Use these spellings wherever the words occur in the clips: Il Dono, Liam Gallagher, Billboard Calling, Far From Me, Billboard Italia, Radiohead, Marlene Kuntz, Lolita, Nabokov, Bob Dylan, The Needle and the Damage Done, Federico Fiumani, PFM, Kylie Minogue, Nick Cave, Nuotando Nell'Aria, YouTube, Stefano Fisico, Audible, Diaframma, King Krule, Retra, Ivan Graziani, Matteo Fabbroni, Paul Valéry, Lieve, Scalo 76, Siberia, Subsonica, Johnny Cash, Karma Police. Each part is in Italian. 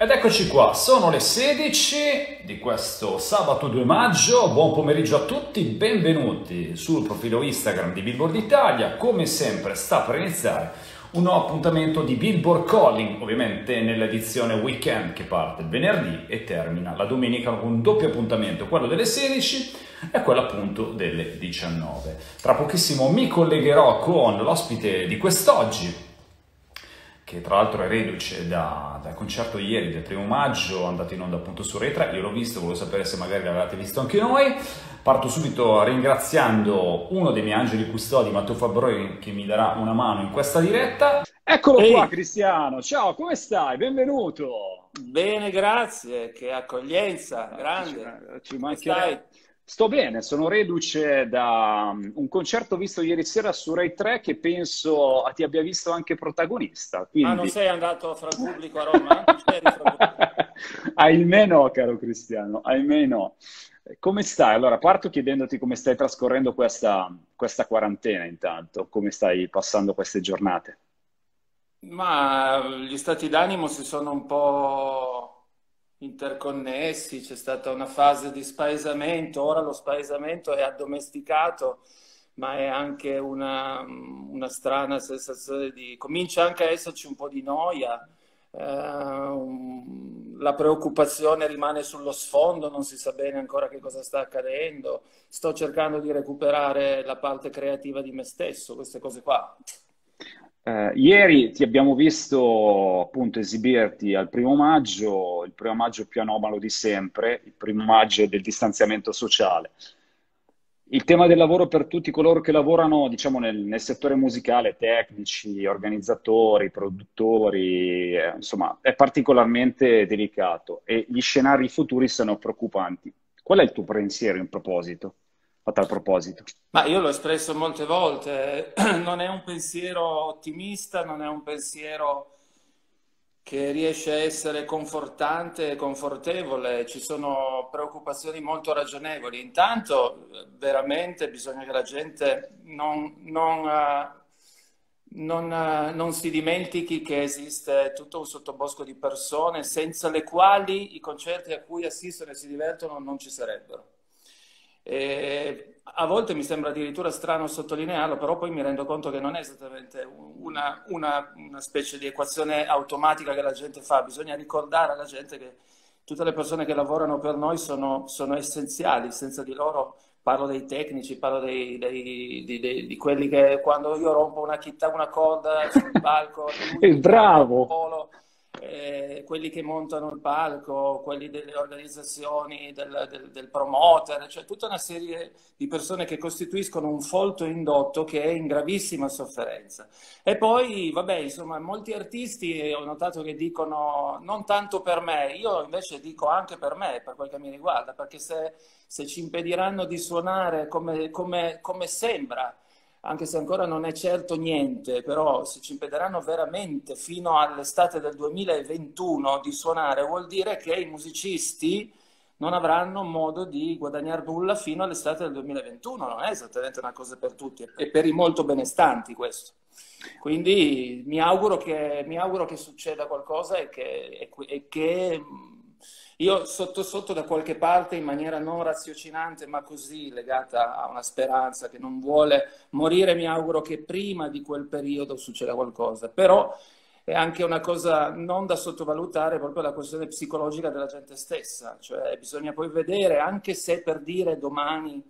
Ed eccoci qua, sono le 16 di questo sabato 2 maggio, buon pomeriggio a tutti, benvenuti sul profilo Instagram di Billboard Italia, come sempre sta per iniziare un nuovo appuntamento di Billboard Calling, ovviamente nell'edizione weekend che parte il venerdì e termina la domenica con un doppio appuntamento, quello delle 16 e quello appunto delle 19. Tra pochissimo mi collegherò con l'ospite di quest'oggi, che tra l'altro è reduce dal concerto ieri del 1 maggio, andato in onda appunto su Retra. Io l'ho visto, volevo sapere se magari l'avevate visto anche noi. Parto subito ringraziando uno dei miei angeli custodi, Matteo Fabbroni, che mi darà una mano in questa diretta. Eccolo qua Cristiano, ciao, come stai? Benvenuto! Bene, grazie, che accoglienza, grande! Ci mancherai. Sto bene, sono reduce da un concerto visto ieri sera su Rai 3 che penso ti abbia visto anche protagonista. Quindi... Ah, non sei andato fra il pubblico a Roma? Ahimè no, caro Cristiano, ahimè no. Come stai? Allora, parto chiedendoti come stai trascorrendo questa quarantena intanto, come stai passando queste giornate? Ma gli stati d'animo si sono un po' interconnessi, c'è stata una fase di spaesamento, ora lo spaesamento è addomesticato, ma è anche una strana sensazione di... comincia anche a esserci un po' di noia, la preoccupazione rimane sullo sfondo, non si sa bene ancora che cosa sta accadendo, sto cercando di recuperare la parte creativa di me stesso, queste cose qua. Ieri ti abbiamo visto appunto esibirti al 1 maggio, il 1 maggio più anomalo di sempre, il 1 maggio del distanziamento sociale. Il tema del lavoro per tutti coloro che lavorano, diciamo, nel settore musicale, tecnici, organizzatori, produttori, insomma, è particolarmente delicato e gli scenari futuri sono preoccupanti. Qual è il tuo pensiero in proposito? A tal proposito. Ma io l'ho espresso molte volte, non è un pensiero ottimista, non è un pensiero che riesce a essere confortante e confortevole, ci sono preoccupazioni molto ragionevoli. Intanto veramente bisogna che la gente non si dimentichi che esiste tutto un sottobosco di persone senza le quali i concerti a cui assistono e si divertono non ci sarebbero. E a volte mi sembra addirittura strano sottolinearlo, però poi mi rendo conto che non è esattamente una specie di equazione automatica che la gente fa, bisogna ricordare alla gente che tutte le persone che lavorano per noi sono essenziali, senza di loro, parlo dei tecnici, parlo di quelli che quando io rompo una chitarra, una corda sul palco, è bravo! Polo, quelli che montano il palco, quelli delle organizzazioni, del promoter, cioè tutta una serie di persone che costituiscono un folto indotto che è in gravissima sofferenza. E poi, vabbè, insomma, molti artisti ho notato che dicono non tanto per me, io invece dico anche per me, per quel che mi riguarda, perché se ci impediranno di suonare come sembra, anche se ancora non è certo niente, però se ci impediranno veramente fino all'estate del 2021 di suonare, vuol dire che i musicisti non avranno modo di guadagnare nulla fino all'estate del 2021, non è esattamente una cosa per tutti, è per i molto benestanti questo. Quindi mi auguro che succeda qualcosa e che io sotto da qualche parte, in maniera non raziocinante ma così legata a una speranza che non vuole morire, mi auguro che prima di quel periodo succeda qualcosa, però è anche una cosa non da sottovalutare proprio la questione psicologica della gente stessa, cioè bisogna poi vedere, anche se per dire domani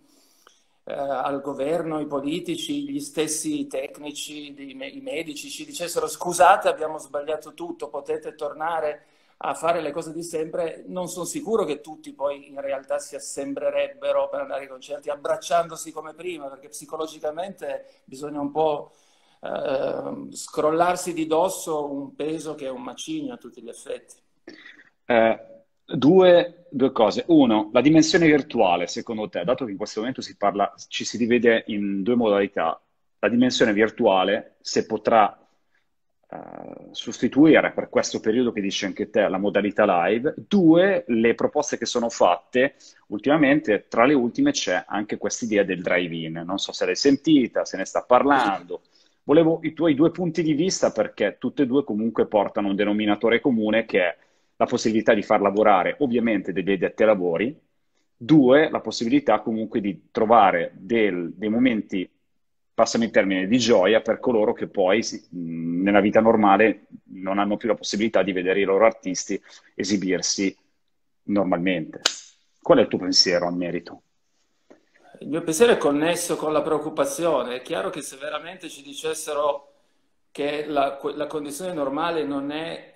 al governo, i politici, gli stessi tecnici, i medici ci dicessero scusate abbiamo sbagliato tutto, potete tornare a fare le cose di sempre, non sono sicuro che tutti poi in realtà si assembrerebbero per andare ai concerti abbracciandosi come prima, perché psicologicamente bisogna un po' scrollarsi di dosso un peso che è un macigno a tutti gli effetti. Due cose. Uno, la dimensione virtuale, secondo te, dato che in questo momento ci si divide in due modalità, la dimensione virtuale, se potrà sostituire per questo periodo che dici anche te la modalità live. Due, le proposte che sono fatte ultimamente, tra le ultime c'è anche quest'idea del drive-in, non so se l'hai sentita, se ne sta parlando, volevo i tuoi due punti di vista perché tutte e due comunque portano un denominatore comune che è la possibilità di far lavorare ovviamente degli addetti ai lavori, due, la possibilità comunque di trovare dei momenti, passami il termine, di gioia per coloro che poi nella vita normale non hanno più la possibilità di vedere i loro artisti esibirsi normalmente. Qual è il tuo pensiero al merito? Il mio pensiero è connesso con la preoccupazione. È chiaro che se veramente ci dicessero che la condizione normale non è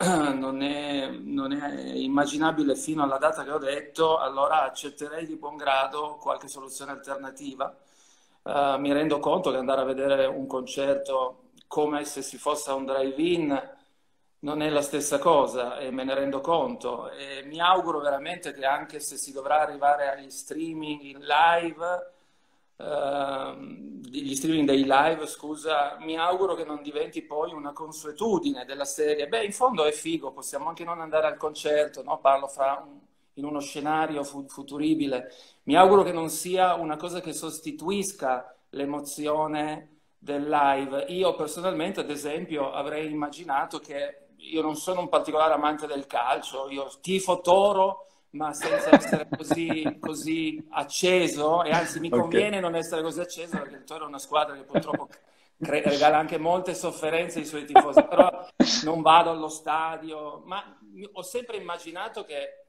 immaginabile fino alla data che ho detto, allora accetterei di buon grado qualche soluzione alternativa. Mi rendo conto che andare a vedere un concerto come se si fosse un drive-in non è la stessa cosa, e me ne rendo conto, e mi auguro veramente che anche se si dovrà arrivare agli streaming in live, gli streaming dei live, scusa, mi auguro che non diventi poi una consuetudine della serie. Beh, in fondo è figo, possiamo anche non andare al concerto, no? Parlo in uno scenario futuribile. Mi auguro che non sia una cosa che sostituisca l'emozione del live. Io personalmente, ad esempio, avrei immaginato che... Io non sono un particolare amante del calcio, io tifo Toro, ma senza essere così acceso, e anzi mi conviene non essere così acceso, perché il Toro è una squadra che purtroppo regala anche molte sofferenze ai suoi tifosi, però non vado allo stadio, ma ho sempre immaginato che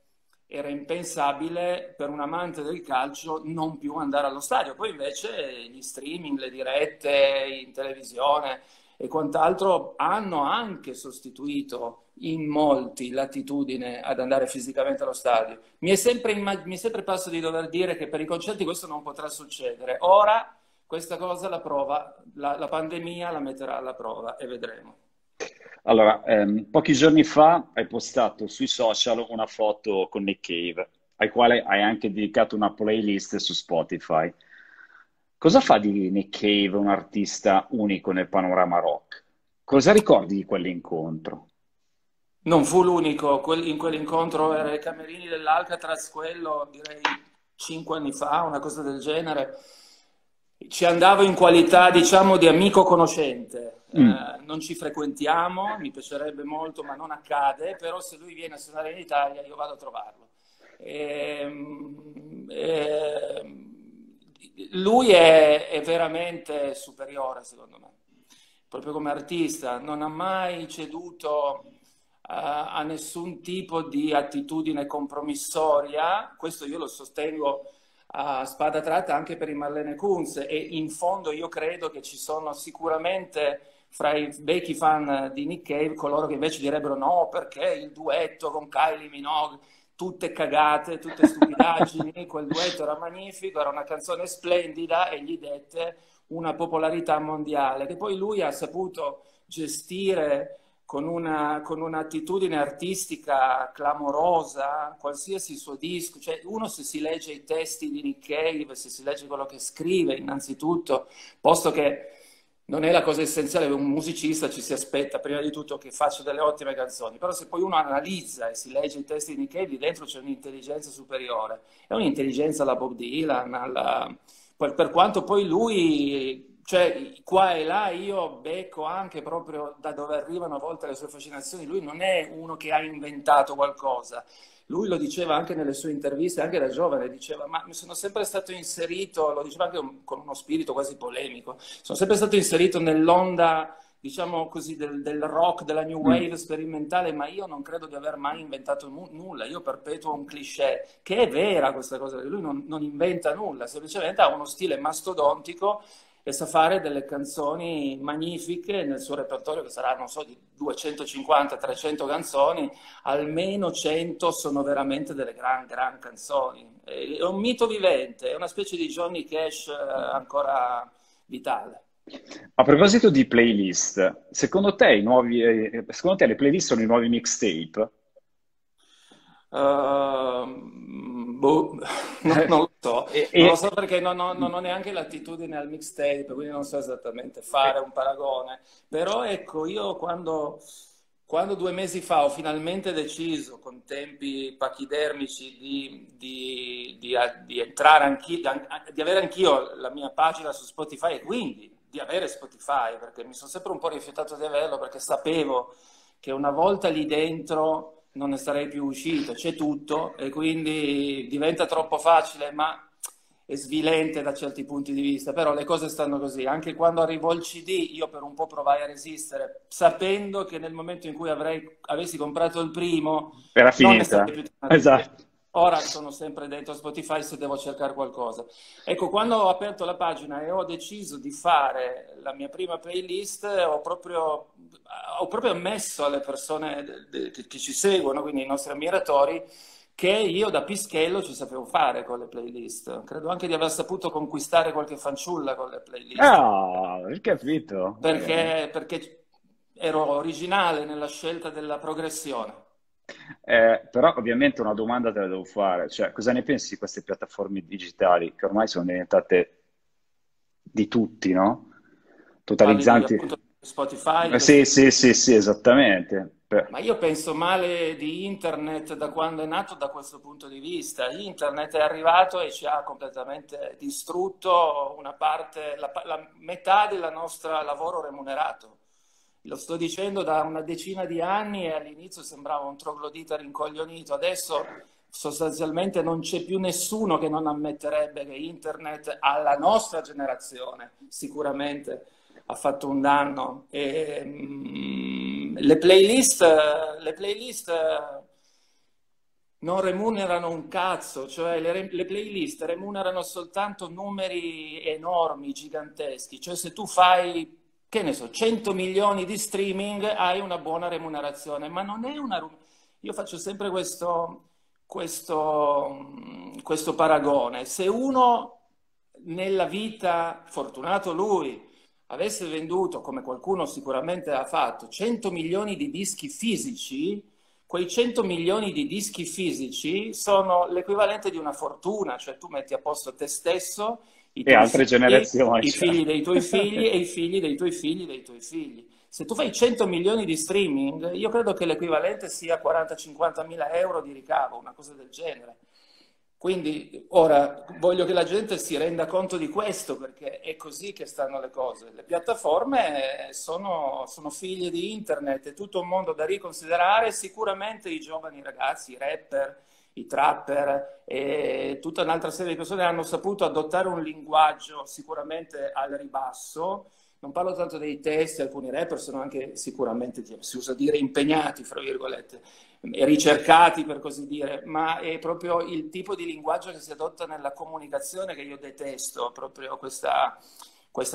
era impensabile per un amante del calcio non più andare allo stadio. Poi invece gli streaming, le dirette in televisione e quant'altro hanno anche sostituito in molti l'attitudine ad andare fisicamente allo stadio. Mi è sempre parso di dover dire che per i concerti questo non potrà succedere. Ora questa cosa la pandemia la metterà alla prova e vedremo. Allora, pochi giorni fa hai postato sui social una foto con Nick Cave, al quale hai anche dedicato una playlist su Spotify. Cosa fa di Nick Cave un artista unico nel panorama rock? Cosa ricordi di quell'incontro? Non fu l'unico. In quell'incontro era ai camerini dell'Alcatraz, quello direi 5 anni fa, una cosa del genere. Ci andavo in qualità, diciamo, di amico conoscente. Non ci frequentiamo, mi piacerebbe molto, ma non accade. Però se lui viene a suonare in Italia io vado a trovarlo. Lui è veramente superiore, secondo me, proprio come artista. Non ha mai ceduto a nessun tipo di attitudine compromissoria. Questo io lo sostengo a spada tratta anche per i Marlene Kuntz, e in fondo io credo che ci sono sicuramente fra i vecchi fan di Nick Cave coloro che invece direbbero no, perché il duetto con Kylie Minogue, tutte cagate, tutte stupidaggini, quel duetto era magnifico, era una canzone splendida e gli dette una popolarità mondiale, che poi lui ha saputo gestire con un'attitudine artistica clamorosa, qualsiasi suo disco. Cioè, uno, se si legge i testi di Nick Cave, se si legge quello che scrive innanzitutto, posto che non è la cosa essenziale, un musicista ci si aspetta prima di tutto che faccia delle ottime canzoni, però se poi uno analizza e si legge i testi di Nick Cave, dentro c'è un'intelligenza superiore, è un'intelligenza alla Bob Dylan, per quanto poi lui... Cioè, qua e là io becco anche proprio da dove arrivano a volte le sue fascinazioni. Lui non è uno che ha inventato qualcosa. Lui lo diceva anche nelle sue interviste, anche da giovane, diceva, ma mi sono sempre stato inserito, lo diceva anche con uno spirito quasi polemico, sono sempre stato inserito nell'onda, diciamo così, del rock, della new wave sperimentale, ma io non credo di aver mai inventato nulla, io perpetuo un cliché, che è vera questa cosa, perché lui non inventa nulla, semplicemente ha uno stile mastodontico e sa fare delle canzoni magnifiche nel suo repertorio, che sarà, non so, di 250-300 canzoni, almeno 100 sono veramente delle gran canzoni. È un mito vivente, è una specie di Johnny Cash ancora vitale. A proposito di playlist, secondo te le playlist sono i nuovi mixtape? Boh, non lo so, non lo so, perché non ho neanche l'attitudine al mixtape, quindi non so esattamente fare un paragone. Però ecco, io quando 2 mesi fa ho finalmente deciso, con tempi pachidermici, di entrare di avere anch'io la mia pagina su Spotify, e quindi di avere Spotify, perché mi sono sempre un po' rifiutato di averlo, perché sapevo che una volta lì dentro non ne sarei più uscito, c'è tutto e quindi diventa troppo facile, ma è svilente da certi punti di vista, però le cose stanno così. Anche quando arrivò il CD io per un po' provai a resistere, sapendo che nel momento in cui avessi comprato il primo era finita. Non ne più tanto. Esatto. Ora sono sempre dentro Spotify se devo cercare qualcosa. Ecco, quando ho aperto la pagina e ho deciso di fare la mia prima playlist, ho proprio messo alle persone che ci seguono, quindi i nostri ammiratori, che io da pischello ci sapevo fare con le playlist. Credo anche di aver saputo conquistare qualche fanciulla con le playlist. Ah, oh, hai capito. Perché ero originale nella scelta della progressione. Però ovviamente una domanda te la devo fare, cioè cosa ne pensi di queste piattaforme digitali che ormai sono diventate di tutti, no? Totalizzanti. Parli, Spotify. Sì, esattamente. Ma io penso male di internet da quando è nato, da questo punto di vista. Internet è arrivato e ci ha completamente distrutto una parte, la metà del nostro lavoro remunerato. Lo sto dicendo da una decina di anni e all'inizio sembrava un troglodita rincoglionito. Adesso sostanzialmente non c'è più nessuno che non ammetterebbe che internet alla nostra generazione sicuramente ha fatto un danno. Le playlist non remunerano un cazzo, cioè le playlist remunerano soltanto numeri enormi, giganteschi. Cioè se tu fai, che ne so, 100 milioni di streaming, hai una buona remunerazione, ma non è una... Io faccio sempre questo paragone. Se uno nella vita, fortunato lui, avesse venduto, come qualcuno sicuramente ha fatto, 100 milioni di dischi fisici, quei 100 milioni di dischi fisici sono l'equivalente di una fortuna, cioè tu metti a posto te stesso, e altre generazioni, i figli dei tuoi figli e i figli dei tuoi figli dei tuoi figli. Se tu fai 100 milioni di streaming, io credo che l'equivalente sia 40-50 mila euro di ricavo, una cosa del genere. Quindi ora voglio che la gente si renda conto di questo, perché è così che stanno le cose. Le piattaforme sono figlie di internet, è tutto un mondo da riconsiderare. Sicuramente i giovani ragazzi, i rapper, i trapper e tutta un'altra serie di persone hanno saputo adottare un linguaggio sicuramente al ribasso. Non parlo tanto dei testi, alcuni rapper sono anche sicuramente, si usa dire, impegnati, fra virgolette, ricercati per così dire, ma è proprio il tipo di linguaggio che si adotta nella comunicazione che io detesto, proprio questa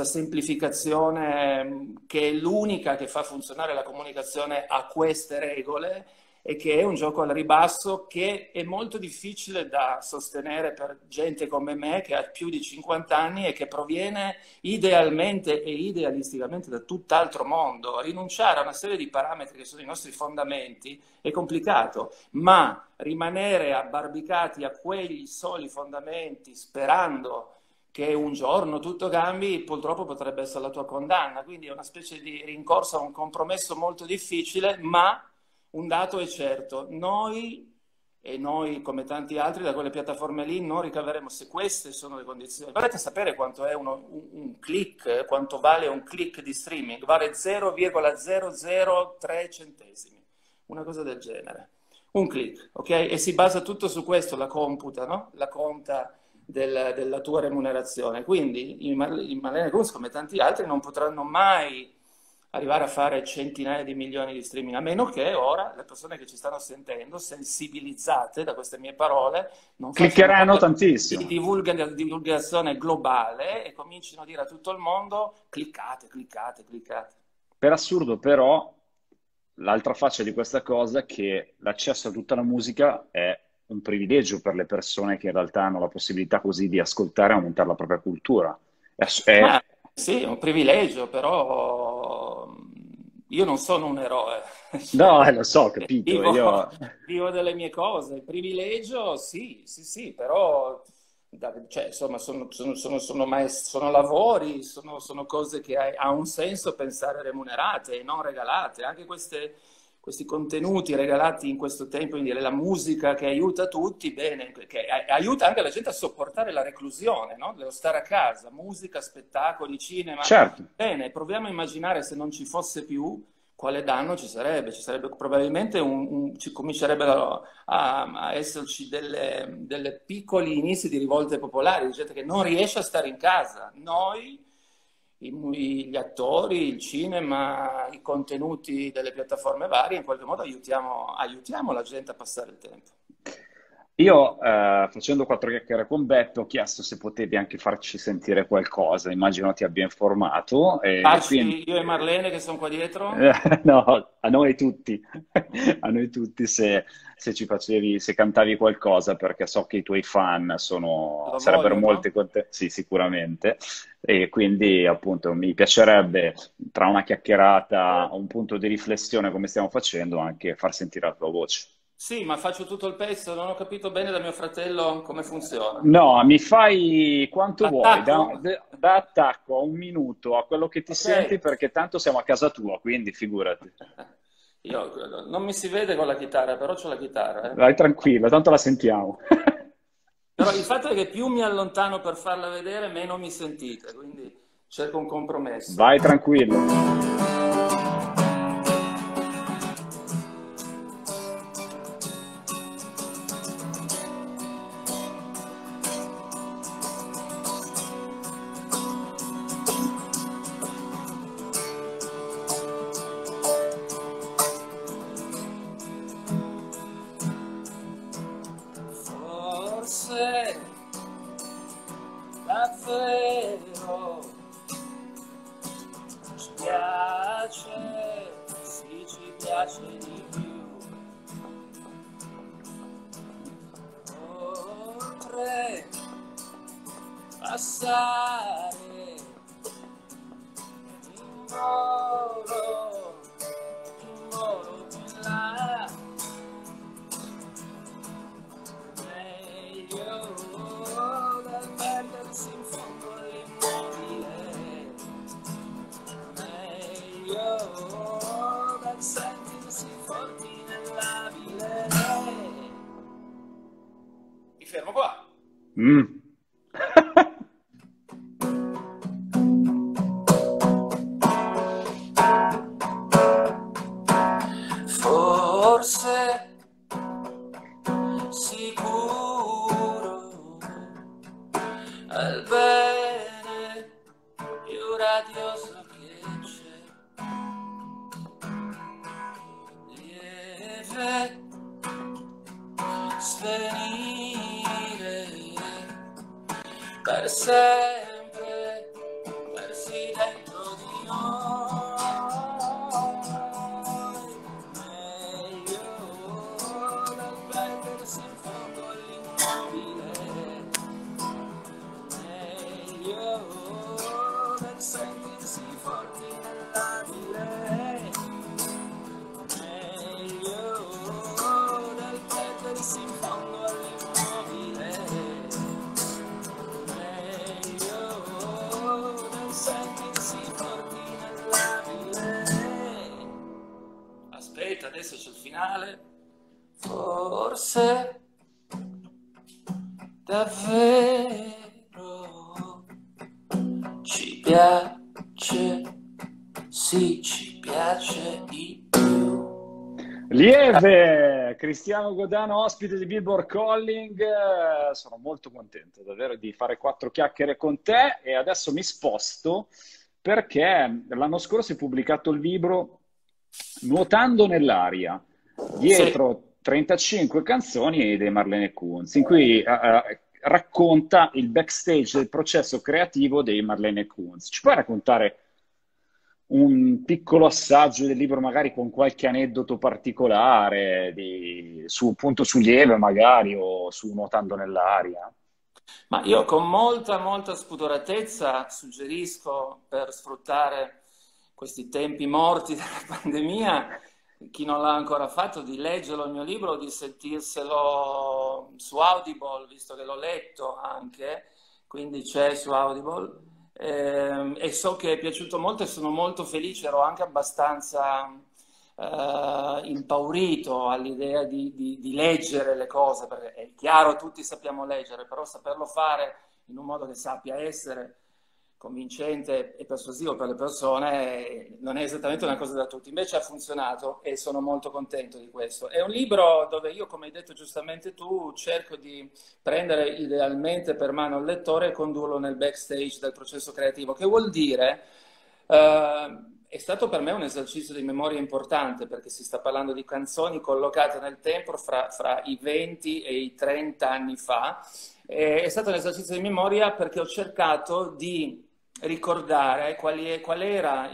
semplificazione che è l'unica che fa funzionare la comunicazione a queste regole, e che è un gioco al ribasso che è molto difficile da sostenere per gente come me che ha più di 50 anni e che proviene idealmente e idealisticamente da tutt'altro mondo. Rinunciare a una serie di parametri che sono i nostri fondamenti è complicato, ma rimanere abbarbicati a quegli soli fondamenti sperando che un giorno tutto cambi, purtroppo potrebbe essere la tua condanna. Quindi è una specie di rincorsa a un compromesso molto difficile, ma... Un dato è certo, noi come tanti altri da quelle piattaforme lì non ricaveremo, se queste sono le condizioni. Volete sapere quanto è un click, quanto vale un click di streaming? Vale 0,003 centesimi, una cosa del genere. Un click, ok? E si basa tutto su questo, la computa, no? La conta della tua remunerazione. Quindi i Marlene Kuntz, come tanti altri, non potranno mai arrivare a fare centinaia di milioni di streaming, a meno che ora le persone che ci stanno sentendo, sensibilizzate da queste mie parole, non cliccheranno tantissimo, divulgazione globale, e cominciano a dire a tutto il mondo cliccate. Per assurdo, però, l'altra faccia di questa cosa è che l'accesso a tutta la musica è un privilegio per le persone che in realtà hanno la possibilità così di ascoltare e aumentare la propria cultura. Sì, è un privilegio, però io non sono un eroe. No, lo so, capito. Vivo delle mie cose. Il privilegio, sì, però cioè, insomma, sono lavori, sono cose che ha un senso pensare remunerate e non regalate. Anche questi contenuti regalati in questo tempo, quindi la musica che aiuta tutti, bene, che aiuta anche la gente a sopportare la reclusione, no? Devo stare a casa, musica, spettacoli, cinema. Certo. Bene, proviamo a immaginare se non ci fosse più quale danno ci sarebbe? Ci sarebbe probabilmente ci comincerebbero a esserci delle piccoli inizi di rivolte popolari, di gente che non riesce a stare in casa. Noi, gli attori, il cinema, i contenuti delle piattaforme varie, in qualche modo aiutiamo la gente a passare il tempo. Io, facendo 4 chiacchiere con Beppe, ho chiesto se potevi anche farci sentire qualcosa, immagino ti abbia informato. Io e Marlene che sono qua dietro? No, a noi tutti, se ci facevi, se cantavi qualcosa, perché so che i tuoi fan sarebbero molti con te, sì, sicuramente, e quindi appunto mi piacerebbe, tra una chiacchierata, un punto di riflessione come stiamo facendo, anche far sentire la tua voce. Sì, ma faccio tutto il pezzo, non ho capito bene da mio fratello come funziona. No, mi fai quanto vuoi, da attacco a 1 minuto, a quello che ti senti, perché tanto siamo a casa tua, quindi figurati. Io non mi si vede con la chitarra, però c'ho la chitarra. Vai tranquilla, tanto la sentiamo. Però il fatto è che più mi allontano per farla vedere, meno mi sentite, quindi cerco un compromesso. Vai tranquillo. Cristiano Godano, ospite di Billboard Calling, sono molto contento davvero di fare 4 chiacchiere con te, e adesso mi sposto perché l'anno scorso hai pubblicato il libro Nuotando nell'aria, dietro 35 canzoni di Marlene Kuntz, in cui racconta il backstage del processo creativo dei Marlene Kuntz. Ci puoi raccontare un piccolo assaggio del libro, magari con qualche aneddoto particolare su Lieve magari, o su Nuotando nell'aria? Ma io con molta spudoratezza suggerisco, per sfruttare questi tempi morti della pandemia, chi non l'ha ancora fatto, di leggerlo il mio libro, di sentirselo su Audible, visto che l'ho letto anche, quindi c'è su Audible. E so che è piaciuto molto e sono molto felice, ero anche abbastanza impaurito all'idea di leggere le cose, perché è chiaro, tutti sappiamo leggere, però saperlo fare in un modo che sappia essere convincente e persuasivo per le persone non è esattamente una cosa da tutti, invece ha funzionato e sono molto contento di questo. È un libro dove io, come hai detto giustamente tu, cerco di prendere idealmente per mano il lettore e condurlo nel backstage del processo creativo, che vuol dire, è stato per me un esercizio di memoria importante, perché si sta parlando di canzoni collocate nel tempo fra i 20 e i 30 anni fa. È stato un esercizio di memoria perché ho cercato di ricordare qual era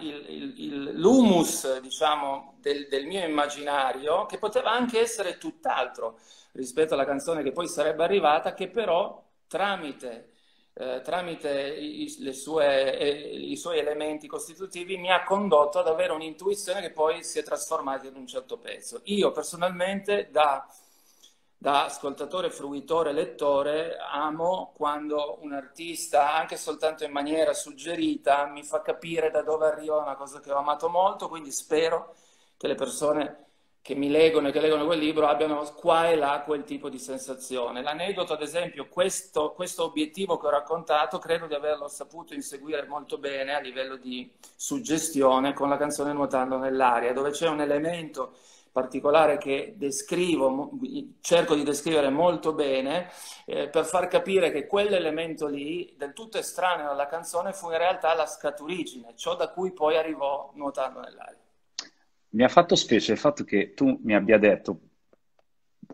l'humus, diciamo, del mio immaginario, che poteva anche essere tutt'altro rispetto alla canzone che poi sarebbe arrivata, che però tramite i suoi elementi costitutivi mi ha condotto ad avere un'intuizione che poi si è trasformata in un certo pezzo. Io personalmente, da ascoltatore, fruitore, lettore, amo quando un artista, anche soltanto in maniera suggerita, mi fa capire da dove arriva una cosa che ho amato molto, quindi spero che le persone che mi leggono e che leggono quel libro abbiano qua e là quel tipo di sensazione. L'aneddoto, ad esempio, questo obiettivo che ho raccontato, credo di averlo saputo inseguire molto bene a livello di suggestione con la canzone Nuotando nell'Aria, dove c'è un elemento particolare che cerco di descrivere molto bene, per far capire che quell'elemento lì, del tutto estraneo alla canzone, fu in realtà la scaturigine, ciò da cui poi arrivò Nuotando nell'Aria. Mi ha fatto specie il fatto che tu mi abbia detto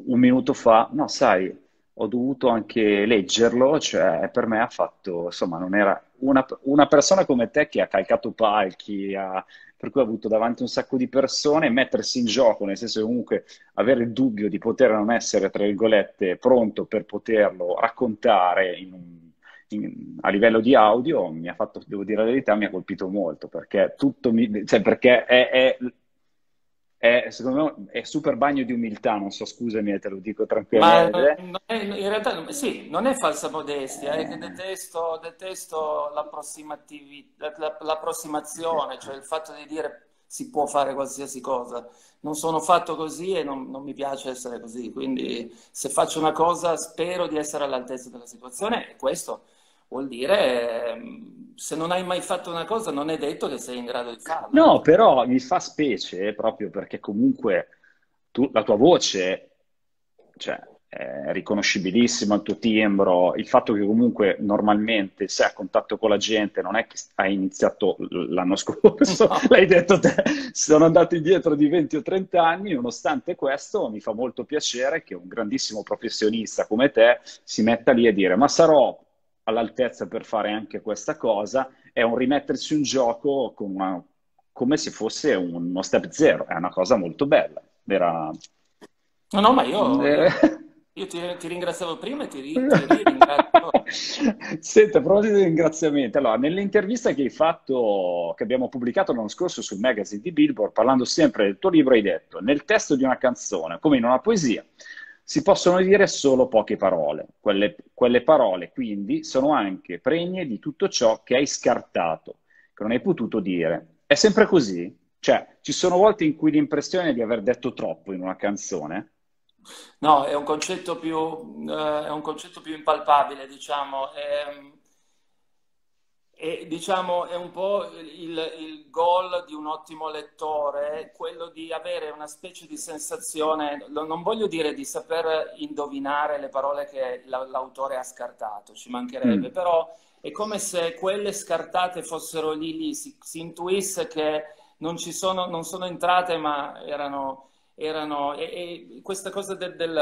un minuto fa, no sai, ho dovuto anche leggerlo, cioè per me ha fatto, insomma, non era una persona come te che ha calcato palchi, per cui ha avuto davanti un sacco di persone, mettersi in gioco, nel senso comunque avere il dubbio di poter non essere, tra virgolette, pronto per poterlo raccontare a livello di audio, mi ha fatto, devo dire la verità, mi ha colpito molto, perché secondo me è super bagno di umiltà, non so, scusami, te lo dico tranquillamente. Ma in realtà sì, non è falsa modestia, è che detesto l'approssimazione, cioè il fatto di dire si può fare qualsiasi cosa. Non sono fatto così e non mi piace essere così, quindi se faccio una cosa spero di essere all'altezza della situazione, e questo vuol dire, se non hai mai fatto una cosa non è detto che sei in grado di farla. No, però mi fa specie proprio perché comunque la tua voce, cioè, è riconoscibilissima, il tuo timbro, il fatto che comunque normalmente sei a contatto con la gente, non è che hai iniziato l'anno scorso, no. L'hai detto te, sono andato indietro di 20 o 30 anni, nonostante questo mi fa molto piacere che un grandissimo professionista come te si metta lì a dire, ma sarò all'altezza per fare anche questa cosa. È un rimettersi in gioco come se fosse uno step zero, è una cosa molto bella. No, ma io ti ringraziavo prima e ti ringrazio. Senta, a proposito di ringraziamenti, allora, nell'intervista che hai fatto, che abbiamo pubblicato l'anno scorso sul magazine di Billboard, parlando sempre del tuo libro, hai detto: nel testo di una canzone, come in una poesia, si possono dire solo poche parole. Quelle parole, quindi, sono anche pregne di tutto ciò che hai scartato, che non hai potuto dire. È sempre così? Cioè, ci sono volte in cui l'impressione è di aver detto troppo in una canzone? No, è un concetto più impalpabile, diciamo. È un po' il goal di un ottimo lettore, quello di avere una specie di sensazione, non voglio dire di saper indovinare le parole che l'autore ha scartato, ci mancherebbe, però è come se quelle scartate fossero lì, si intuisse che non sono entrate, ma erano e questa cosa del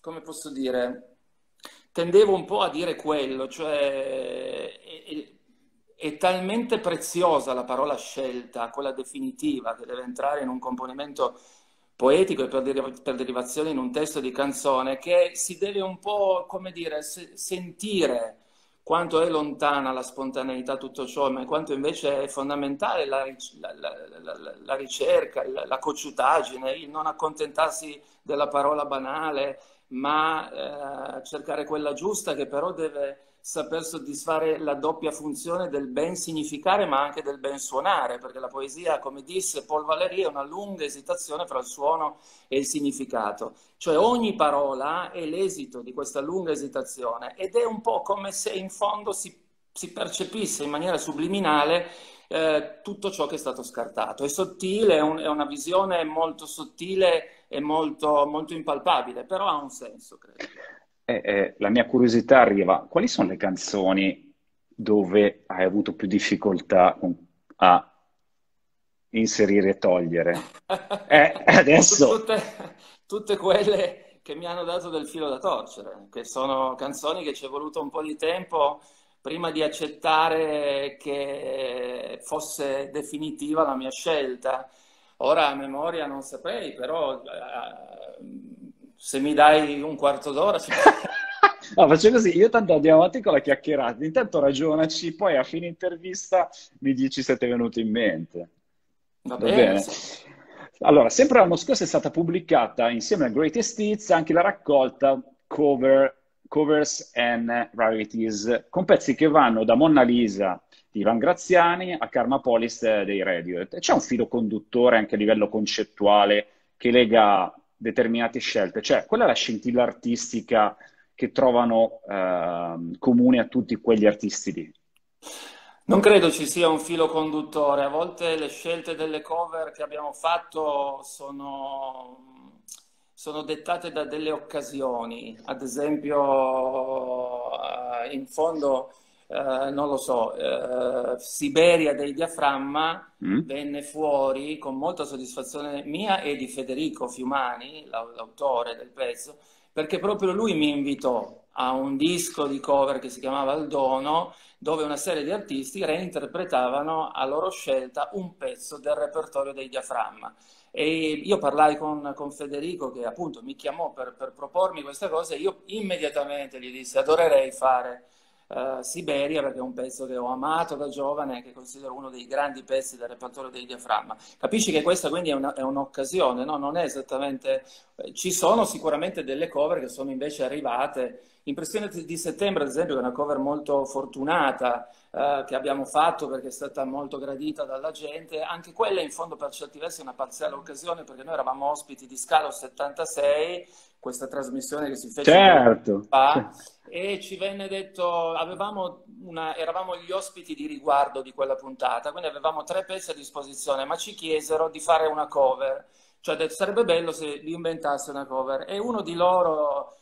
come posso dire, tendevo un po' a dire quello, cioè è talmente preziosa la parola scelta, quella definitiva, che deve entrare in un componimento poetico e per derivazione in un testo di canzone, che si deve un po', come dire, sentire quanto è lontana la spontaneità, tutto ciò, ma quanto invece è fondamentale la ricerca, la cocciutaggine, il non accontentarsi della parola banale, ma cercare quella giusta, che però deve saper soddisfare la doppia funzione del ben significare ma anche del ben suonare, perché la poesia, come disse Paul Valéry, è una lunga esitazione fra il suono e il significato, cioè ogni parola è l'esito di questa lunga esitazione, ed è un po' come se in fondo si si percepisse in maniera subliminale tutto ciò che è stato scartato. È sottile, è una visione molto sottile e molto impalpabile, però ha un senso, credo. La mia curiosità arriva, quali sono le canzoni dove hai avuto più difficoltà a inserire e togliere? Adesso tutte quelle che mi hanno dato del filo da torcere, che sono canzoni che ci è voluto un po' di tempo prima di accettare che fosse definitiva la mia scelta. Ora a memoria non saprei, però se mi dai un quarto d'ora... No, faccio così, io tanto andiamo avanti con la chiacchierata, intanto ragionaci, poi a fine intervista mi dici se ti è venuto in mente. Va bene. Sì. Allora, sempre l'anno scorso è stata pubblicata insieme a Greatest Hits anche la raccolta Covers and Rarities, con pezzi che vanno da Monna Lisa di Ivan Graziani a Karma Police dei Radiohead. C'è un filo conduttore anche a livello concettuale che lega determinate scelte, cioè quella è la scintilla artistica che trovano comune a tutti quegli artisti lì. Non credo ci sia un filo conduttore, a volte le scelte delle cover che abbiamo fatto sono dettate da delle occasioni, ad esempio in fondo, non lo so, Siberia dei Diaframma venne fuori con molta soddisfazione mia e di Federico Fiumani, l'autore del pezzo, perché proprio lui mi invitò a un disco di cover che si chiamava Il Dono, dove una serie di artisti reinterpretavano a loro scelta un pezzo del repertorio dei Diaframma. E io parlai con Federico, che appunto mi chiamò per propormi questa cosa, e io immediatamente gli dissi: adorerei fare Siberia, perché è un pezzo che ho amato da giovane e che considero uno dei grandi pezzi del repertorio dei Diaframma. Capisci che questa quindi è un'occasione, no? Non è esattamente... Ci sono sicuramente delle cover che sono invece arrivate. Impressione di settembre, ad esempio, è una cover molto fortunata che abbiamo fatto perché è stata molto gradita dalla gente. Anche quella in fondo per certi versi è una parziale occasione, perché noi eravamo ospiti di Scalo 76, questa trasmissione che si fece fa, e ci venne detto, eravamo gli ospiti di riguardo di quella puntata, quindi avevamo 3 pezzi a disposizione, ma ci chiesero di fare una cover, cioè detto, sarebbe bello se li inventasse una cover, e uno di loro...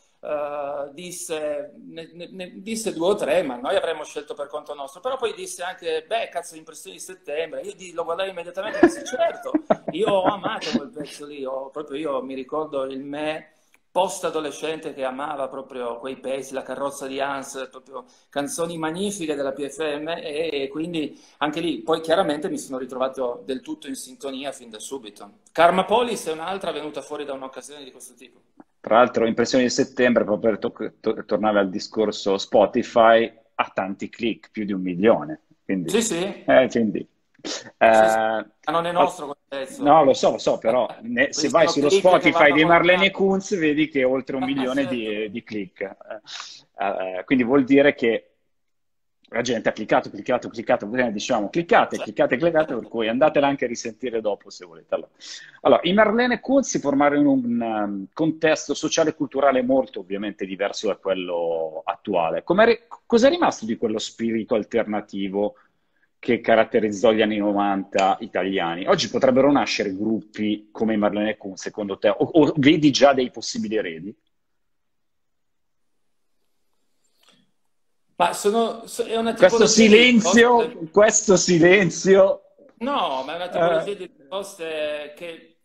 disse 2 o 3, ma noi avremmo scelto per conto nostro, però poi disse anche: beh, cazzo, Impressione di settembre. Io lo guardavo immediatamente e dissi: certo, io ho amato quel pezzo lì, proprio io mi ricordo il me post adolescente che amava proprio quei pezzi, La carrozza di Hans, proprio canzoni magnifiche della PFM, e quindi anche lì poi chiaramente mi sono ritrovato del tutto in sintonia fin da subito. Karma Police è un'altra venuta fuori da un'occasione di questo tipo. Tra l'altro Impressione di settembre, proprio per tornare al discorso Spotify, ha tanti click, più di 1 milione. Quindi, sì. Quindi, sì. Ma non è nostro quel pezzo. No, lo so, però se vai sullo Spotify di Marlene Kuntz vedi che è oltre 1 milione di click. Quindi vuol dire che la gente ha cliccato, diciamo cliccate, per cui andatela anche a risentire dopo se volete. Allora, i Marlene Kuntz si formarono in un contesto sociale e culturale molto ovviamente diverso da quello attuale. Cos'è rimasto di quello spirito alternativo che caratterizzò gli anni 90 italiani? Oggi potrebbero nascere gruppi come i Marlene Kuntz, secondo te? O vedi già dei possibili eredi? Ma è una tipologia questo silenzio. No, ma è una tipologia di risposte che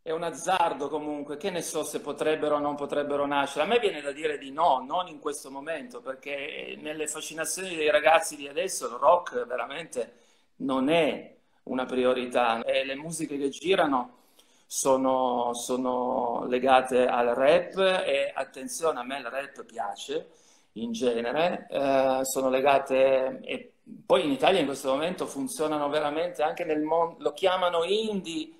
è un azzardo comunque, che ne so se potrebbero o non potrebbero nascere. A me viene da dire di no, non in questo momento, perché nelle fascinazioni dei ragazzi di adesso il rock veramente non è una priorità. E le musiche che girano sono legate al rap, e attenzione, a me il rap piace in genere, sono legate, e poi in Italia in questo momento funzionano veramente anche nel mondo, lo chiamano indie,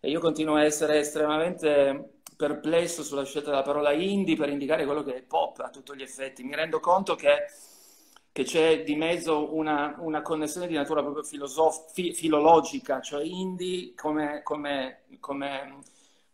e io continuo a essere estremamente perplesso sulla scelta della parola indie per indicare quello che è pop a tutti gli effetti. Mi rendo conto che c'è di mezzo una connessione di natura proprio filologica, cioè indie come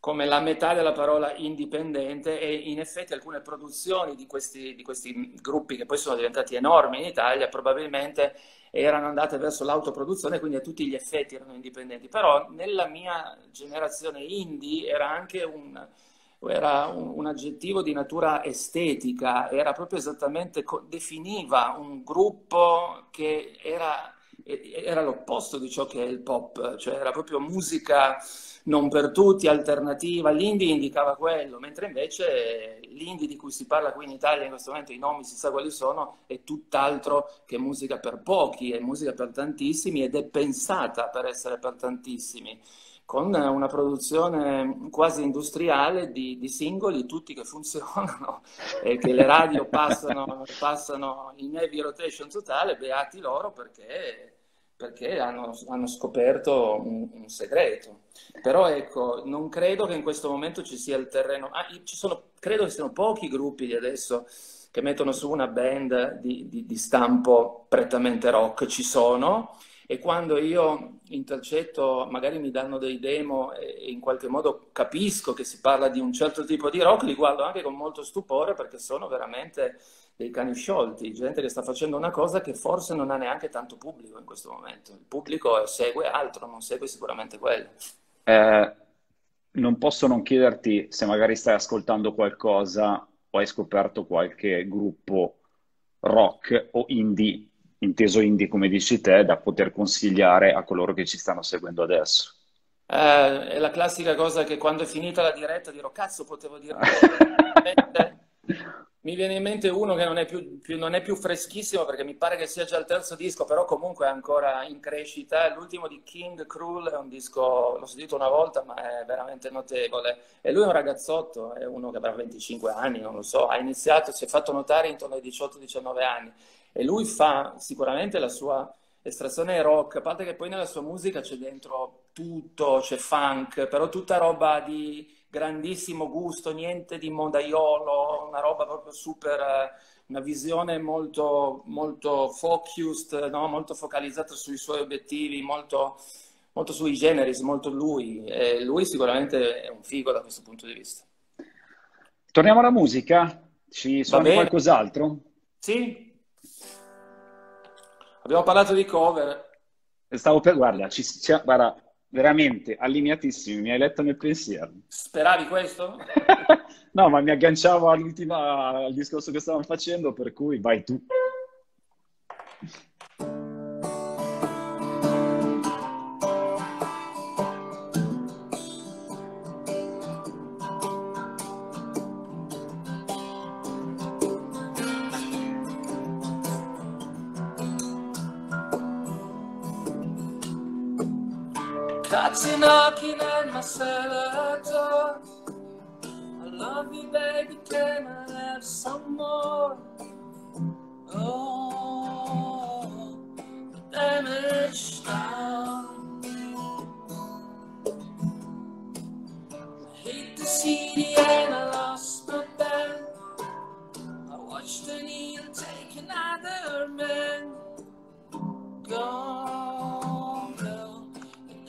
come la metà della parola indipendente, e in effetti alcune produzioni di questi gruppi, che poi sono diventati enormi in Italia, probabilmente erano andate verso l'autoproduzione, quindi a tutti gli effetti erano indipendenti. Però nella mia generazione indie era anche un aggettivo di natura estetica, era proprio esattamente, definiva un gruppo che era l'opposto di ciò che è il pop, cioè era proprio musica non per tutti, alternativa. L'indie indicava quello, mentre invece l'indie di cui si parla qui in Italia in questo momento, i nomi si sa quali sono, è tutt'altro che musica per pochi, è musica per tantissimi ed è pensata per essere per tantissimi, con una produzione quasi industriale di singoli, tutti che funzionano e che le radio passano in heavy rotation totale. Beati loro, perché hanno scoperto un segreto. Però ecco, non credo che in questo momento ci sia il terreno. Credo che siano pochi gruppi di adesso che mettono su una band di stampo prettamente rock. Ci sono, e quando io intercetto, magari mi danno dei demo e in qualche modo capisco che si parla di un certo tipo di rock, li guardo anche con molto stupore, perché sono veramente dei cani sciolti, gente che sta facendo una cosa che forse non ha neanche tanto pubblico in questo momento. Il pubblico segue altro, non segue sicuramente quello. Non posso non chiederti se magari stai ascoltando qualcosa o hai scoperto qualche gruppo rock o indie, inteso indie come dici te, da poter consigliare a coloro che ci stanno seguendo adesso. È la classica cosa che quando è finita la diretta dirò: cazzo, potevo dire. Mi viene in mente uno che non è più freschissimo, perché mi pare che sia già il terzo disco, però comunque è ancora in crescita. L'ultimo di King Krule è un disco, l'ho sentito una volta, ma è veramente notevole. E lui è un ragazzotto, è uno che avrà 25 anni, non lo so, ha iniziato, si è fatto notare intorno ai 18-19 anni. E lui fa sicuramente la sua estrazione rock, a parte che poi nella sua musica c'è dentro tutto, c'è funk, però tutta roba di grandissimo gusto, niente di modaiolo, una roba proprio super, una visione molto, molto focused, no? Molto focalizzata sui suoi obiettivi, molto, molto sui generis, molto lui. E lui sicuramente è un figo da questo punto di vista. Torniamo alla musica? Ci suoni qualcos'altro? Sì. Abbiamo parlato di cover. Stavo per... Guarda, guarda, veramente allineatissimi, mi hai letto nel pensiero. Speravi questo? No, ma mi agganciavo al discorso che stavamo facendo, per cui vai tu. Been knocking at my cellar door. I love you, baby, can I have some more? Oh, the damage done. I hit the CD and I lost my band. I watched the needle take another man. Gone.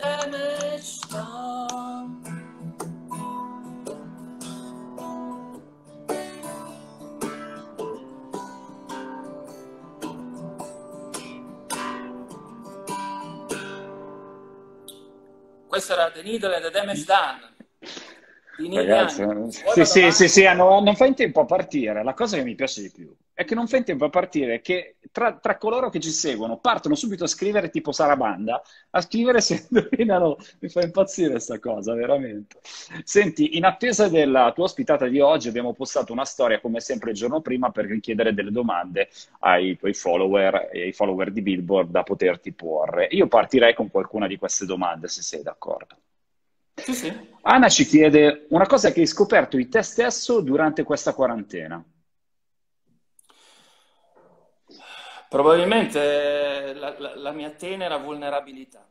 Damage done. Questo era The Needle and the Damage Done. Ragazzi, sì, non fai in tempo a partire. La cosa che mi piace di più è che non fai in tempo a partire, che tra coloro che ci seguono partono subito a scrivere, tipo Sarabanda, a scrivere se indovinano. Mi fa impazzire questa cosa, veramente. Senti, in attesa della tua ospitata di oggi abbiamo postato una storia, come sempre il giorno prima, per richiedere delle domande ai tuoi follower e ai follower di Billboard da poterti porre. Io partirei con qualcuna di queste domande, se sei d'accordo. Sì, sì. Anna ci chiede una cosa che hai scoperto di te stesso durante questa quarantena. Probabilmente la mia tenera vulnerabilità.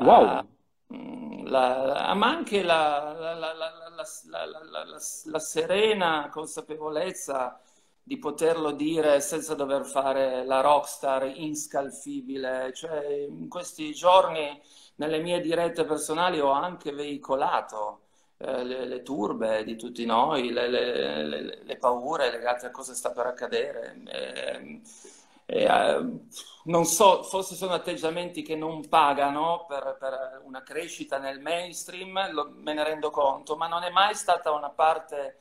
Wow. Ma anche la serena consapevolezza di poterlo dire senza dover fare la rockstar inscalfibile. Cioè, in questi giorni nelle mie dirette personali ho anche veicolato le turbe di tutti noi, le paure legate a cosa sta per accadere. Non so, forse sono atteggiamenti che non pagano per una crescita nel mainstream, me ne rendo conto, ma non è mai stata una parte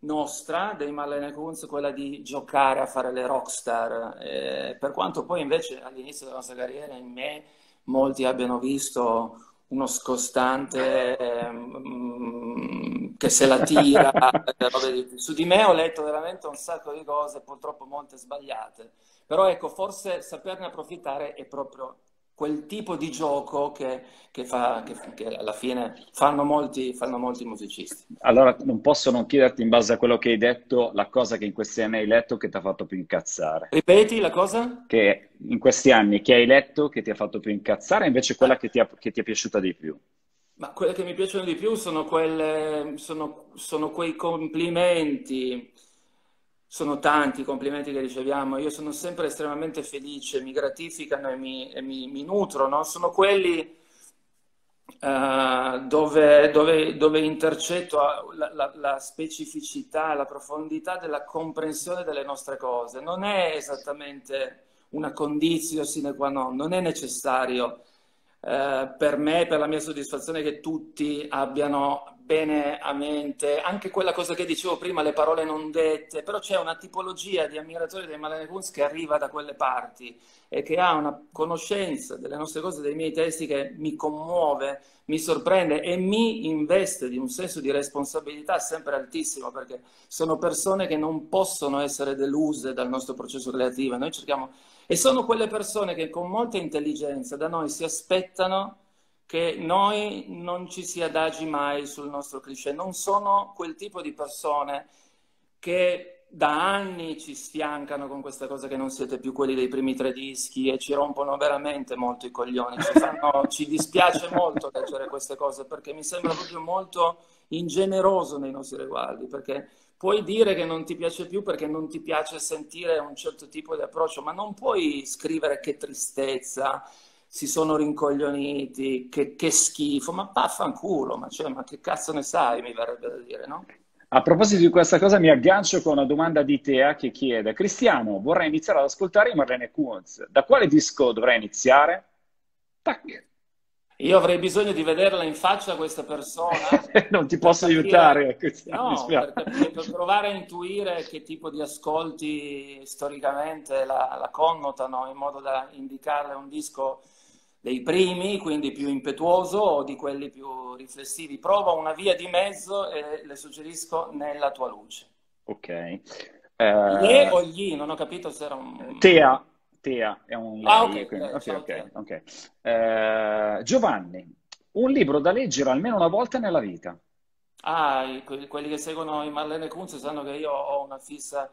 nostra, dei Marlene Kuntz, quella di giocare a fare le rockstar, per quanto poi invece all'inizio della nostra carriera in me molti abbiano visto uno scostante che se la tira. Su di me ho letto veramente un sacco di cose, purtroppo molte sbagliate, però ecco, forse saperne approfittare è proprio quel tipo di gioco che alla fine fanno molti musicisti. Allora non posso non chiederti, in base a quello che hai detto, la cosa che in questi anni hai letto che ti ha fatto più incazzare. Ripeti la cosa? Che in questi anni che hai letto che ti ha fatto più incazzare, invece quella che ti è piaciuta di più. Ma quelle che mi piacciono di più sono quei complimenti. Sono tanti i complimenti che riceviamo, io sono sempre estremamente felice, mi gratificano e mi nutrono. Sono quelli dove intercetto la specificità, la profondità della comprensione delle nostre cose. Non è esattamente una condizio sine qua non, non è necessario per me, per la mia soddisfazione, che tutti abbiano bene a mente anche quella cosa che dicevo prima, le parole non dette. Però c'è una tipologia di ammiratori dei Marlene Kuntz che arriva da quelle parti e che ha una conoscenza delle nostre cose, dei miei testi, che mi commuove, mi sorprende e mi investe di un senso di responsabilità sempre altissimo, perché sono persone che non possono essere deluse dal nostro processo creativo. Noi cerchiamo, e sono quelle persone che con molta intelligenza da noi si aspettano che noi non ci si adagi mai sul nostro cliché. Non sono quel tipo di persone che da anni ci sfiancano con questa cosa che non siete più quelli dei primi 3 dischi e ci rompono veramente molto i coglioni. Ci dispiace molto leggere queste cose, perché mi sembra proprio molto ingeneroso nei nostri riguardi, perché puoi dire che non ti piace più perché non ti piace sentire un certo tipo di approccio, ma non puoi scrivere che tristezza, si sono rincoglioniti, che schifo, ma vaffanculo, ma che cazzo ne sai, mi verrebbe da dire, no? A proposito di questa cosa mi aggancio con una domanda di Tea che chiede: Cristiano, vorrei iniziare ad ascoltare i Marlene Kuntz, da quale disco dovrei iniziare? Tacchino. Io avrei bisogno di vederla in faccia questa persona. Non ti posso aiutare. No, per provare a intuire che tipo di ascolti storicamente la connotano, in modo da indicarle un disco dei primi, quindi più impetuoso, o di quelli più riflessivi. Prova una via di mezzo e le suggerisco Nella tua luce. Ok. Le o gli? Non ho capito se era un... Tea. Tea è un libro, quindi... okay. Giovanni, un libro da leggere almeno una volta nella vita. Quelli che seguono i Marlene Kuntz sanno che io ho una fissa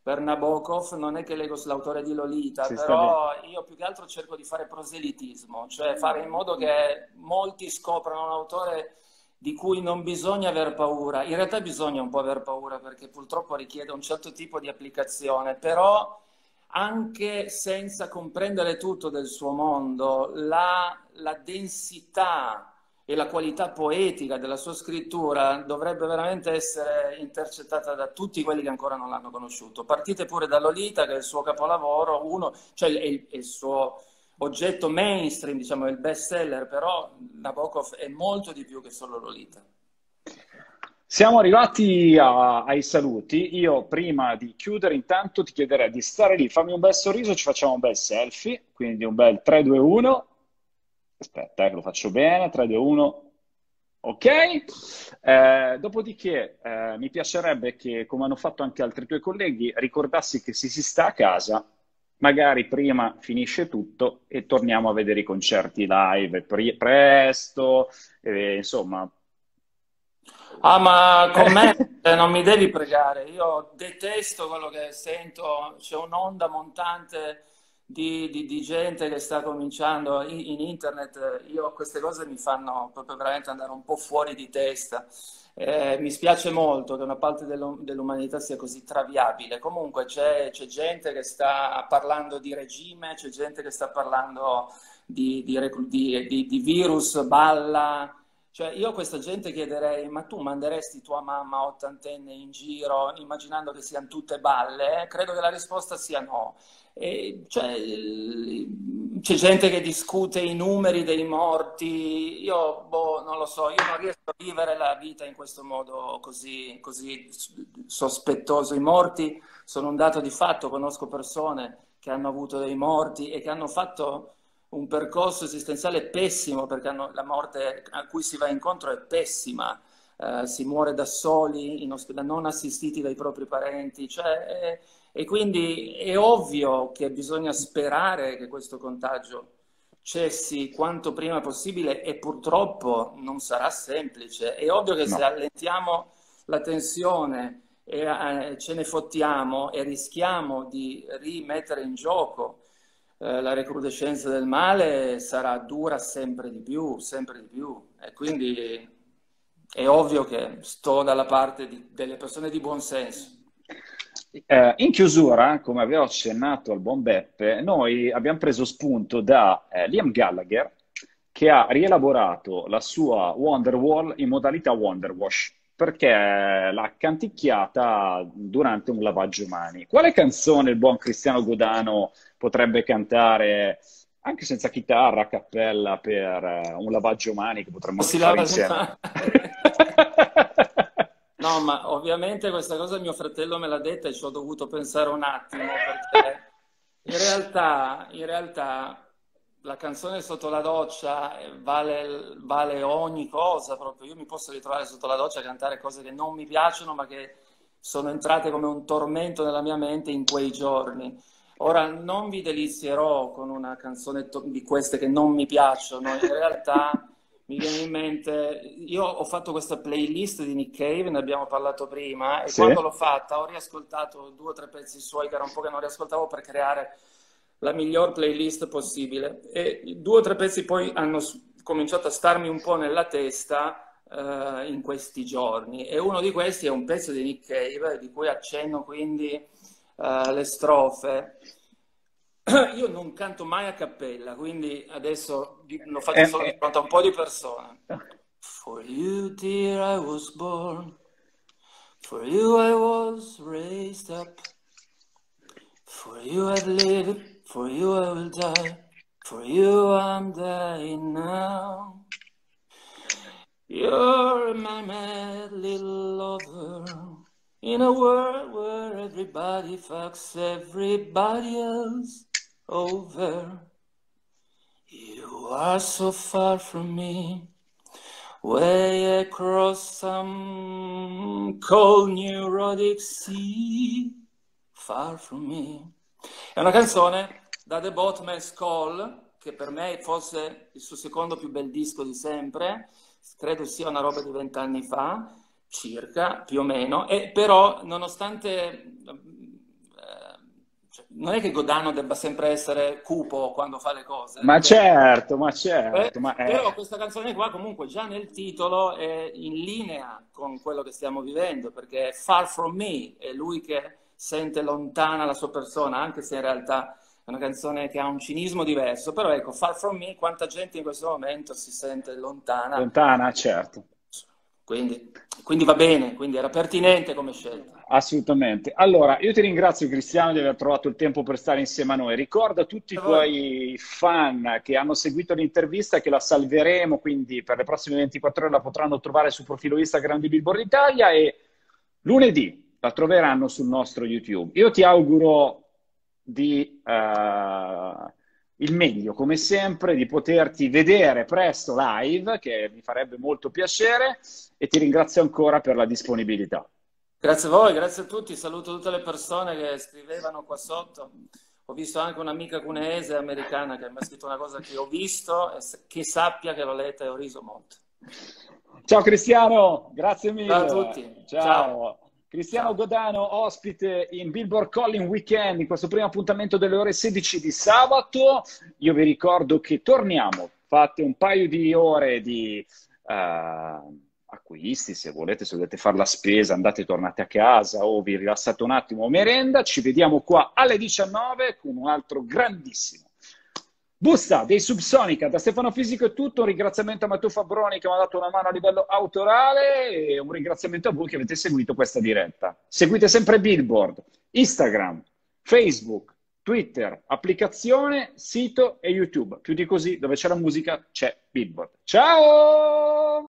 per Nabokov. Non è che leggo l'autore di Lolita, però io più che altro cerco di fare proselitismo, cioè fare in modo che molti scoprano un autore di cui non bisogna aver paura. In realtà bisogna un po' aver paura, perché purtroppo richiede un certo tipo di applicazione, però anche senza comprendere tutto del suo mondo, la densità e la qualità poetica della sua scrittura dovrebbe veramente essere intercettata da tutti quelli che ancora non l'hanno conosciuto. Partite pure da Lolita, che è il suo capolavoro, il suo oggetto mainstream, diciamo, il best seller, però Nabokov è molto di più che solo Lolita. Siamo arrivati ai saluti. Io prima di chiudere intanto ti chiederei di stare lì, fammi un bel sorriso, ci facciamo un bel selfie, quindi un bel 3, 2, 1, aspetta che lo faccio bene, 3, 2, 1, ok, dopodiché mi piacerebbe che, come hanno fatto anche altri tuoi colleghi, ricordassi che se si sta a casa, magari prima finisce tutto e torniamo a vedere i concerti live presto, insomma... ma con me non mi devi pregare, io detesto quello che sento, c'è un'onda montante di gente che sta cominciando in internet, io queste cose mi fanno proprio veramente andare un po' fuori di testa. Mi spiace molto che una parte dell'umanità sia così traviabile. Comunque c'è gente che sta parlando di regime, c'è gente che sta parlando di virus, balla. Cioè, io a questa gente chiederei: ma tu manderesti tua mamma ottantenne in giro immaginando che siano tutte balle? Credo che la risposta sia no. E cioè, c'è gente che discute i numeri dei morti. Io non lo so, io non riesco a vivere la vita in questo modo così sospettoso. I morti sono un dato di fatto, conosco persone che hanno avuto dei morti e che hanno fatto un percorso esistenziale pessimo, perché la morte a cui si va incontro è pessima, si muore da soli, in ospedale, non assistiti dai propri parenti, cioè, e quindi è ovvio che bisogna sperare che questo contagio cessi quanto prima possibile, e purtroppo non sarà semplice. È ovvio che se allentiamo la tensione e ce ne fottiamo e rischiamo di rimettere in gioco la recrudescenza del male, sarà dura sempre di più, e quindi è ovvio che sto dalla parte delle persone di buon senso. In chiusura, come avevo accennato al buon Beppe, noi abbiamo preso spunto da Liam Gallagher, che ha rielaborato la sua Wonderwall in modalità Wonderwash, perché l'ha canticchiata durante un lavaggio mani. Quale canzone il buon Cristiano Godano potrebbe cantare anche senza chitarra, a cappella, per un lavaggio mani che potremmo fare insieme? No, ma ovviamente questa cosa mio fratello me l'ha detta e ci ho dovuto pensare un attimo, perché in realtà la canzone sotto la doccia vale ogni cosa proprio. Io mi posso ritrovare sotto la doccia a cantare cose che non mi piacciono, ma che sono entrate come un tormento nella mia mente in quei giorni. Ora, non vi delizierò con una canzone di queste che non mi piacciono. In realtà mi viene in mente, io ho fatto questa playlist di Nick Cave, ne abbiamo parlato prima, e sì, quando l'ho fatta ho riascoltato 2 o 3 pezzi suoi che era un po' che non riascoltavo, per creare la miglior playlist possibile, e 2 o 3 pezzi poi hanno cominciato a starmi un po' nella testa in questi giorni, e uno di questi è un pezzo di Nick Cave, di cui accenno quindi le strofe. Io non canto mai a cappella, quindi adesso lo faccio solo di fronte a un po' di persone. For you, dear, I was born. For you, I was raised up. For you, I've lived. For you I will die, for you I'm dying now. You're my mad little lover, in a world where everybody fucks everybody else over. You are so far from me, way across some cold neurotic sea, far from me. È una canzone da The Boatman's Call, che per me fosse il suo secondo più bel disco di sempre, credo sia una roba di 20 anni fa, circa, più o meno, e però nonostante, cioè, non è che Godano debba sempre essere cupo quando fa le cose. Ma perché, certo, ma certo. Però questa canzone qua comunque già nel titolo è in linea con quello che stiamo vivendo, perché è Far From Me, è lui che sente lontana la sua persona, anche se in realtà è una canzone che ha un cinismo diverso, però ecco, Far From Me, quanta gente in questo momento si sente lontana. Lontana, certo. Quindi va bene, quindi era pertinente come scelta. Assolutamente. Allora, io ti ringrazio Cristiano di aver trovato il tempo per stare insieme a noi. Ricorda a tutti i tuoi fan che hanno seguito l'intervista, che la salveremo, quindi per le prossime 24 ore la potranno trovare sul profilo Instagram di Billboard Italia, e lunedì la troveranno sul nostro YouTube. Io ti auguro il meglio, come sempre, di poterti vedere presto live, che mi farebbe molto piacere, e ti ringrazio ancora per la disponibilità. Grazie a voi, grazie a tutti, saluto tutte le persone che scrivevano qua sotto. Ho visto anche un'amica cuneese americana che mi ha scritto una cosa che ho visto, e che sappia che l'ho letta e ho riso molto. Ciao Cristiano, grazie mille. Ciao a tutti. Ciao. Cristiano Godano, ospite in Billboard Calling Weekend, in questo primo appuntamento delle ore 16 di sabato. Io vi ricordo che torniamo, fate un paio di ore di acquisti, se volete fare la spesa, andate e tornate a casa o vi rilassate un attimo, merenda. Ci vediamo qua alle 19 con un altro grandissimo. Busta dei Subsonica, da Stefano Fisico è tutto, un ringraziamento a Matteo Fabbroni che mi ha dato una mano a livello autorale e un ringraziamento a voi che avete seguito questa diretta. Seguite sempre Billboard, Instagram, Facebook, Twitter, applicazione, sito e YouTube. Più di così, dove c'è la musica c'è Billboard. Ciao!